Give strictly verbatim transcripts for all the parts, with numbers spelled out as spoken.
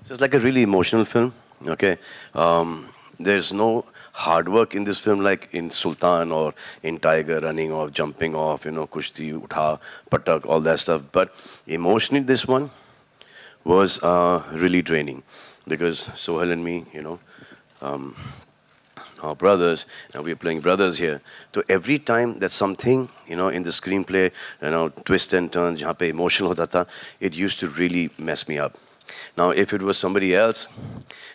It's like a really emotional film, okay? Um, there's no hard work in this film like in Sultan or in Tiger, running off, jumping off, you know, Kushti, Utha, Patak, all that stuff. But emotionally, this one was uh, really draining because Sohail and me, you know, um, our brothers, and we're playing brothers here. So every time that something, you know, in the screenplay, you know, twist and turn, jahan pe emotional hota tha, it used to really mess me up. Now, if it was somebody else,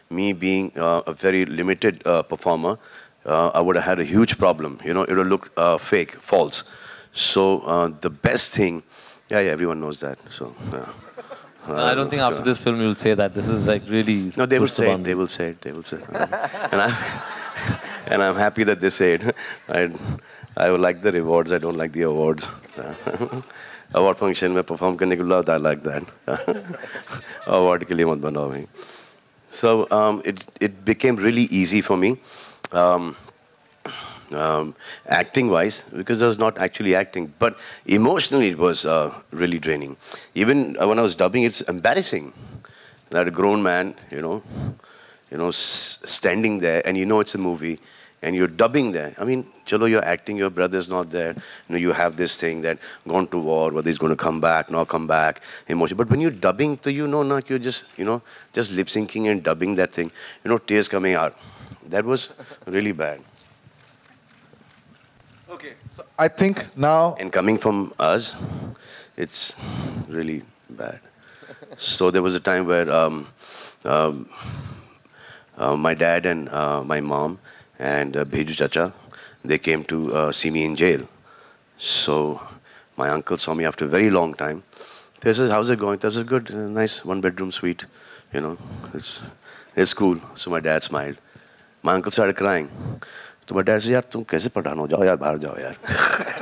me being uh, a very limited uh, performer, uh, I would have had a huge problem. You know, it would look uh, fake, false. So uh, the best thing, yeah, yeah, everyone knows that. So uh, uh, I don't think after uh, this film you'll say that. This is like really. No, they will say it. They will say it. They will say it. and I'm and I'm happy that they say it. I I like the rewards. I don't like the awards. Award function में perform करने के लिए I like that. Award के लिए मत बनाओ भाई. So um, it it became really easy for me, um, um, acting wise, because I was not actually acting, but emotionally it was uh, really draining. Even when I was dubbing, it's embarrassing that a grown man, you know, you know, s standing there, and you know it's a movie. And you're dubbing there. I mean, chalo, you're acting, your brother's not there. You know, you have this thing that gone to war, whether he's going to come back, not come back, emotion. But when you're dubbing, so you know, not you're just, you know, just lip syncing and dubbing that thing. You know, tears coming out. That was really bad. Okay, so I think now. And coming from us, it's really bad. So there was a time where um, um, uh, my dad and uh, my mom and uh, Bheju Chacha, they came to uh, see me in jail. So my uncle saw me after a very long time. They said, how's it going? This is good, uh, nice one-bedroom suite. You know, it's, it's cool. So my dad smiled. My uncle started crying. So my dad said, yaar, tum kaise padhano? Jao yaar, bahar jao yaar.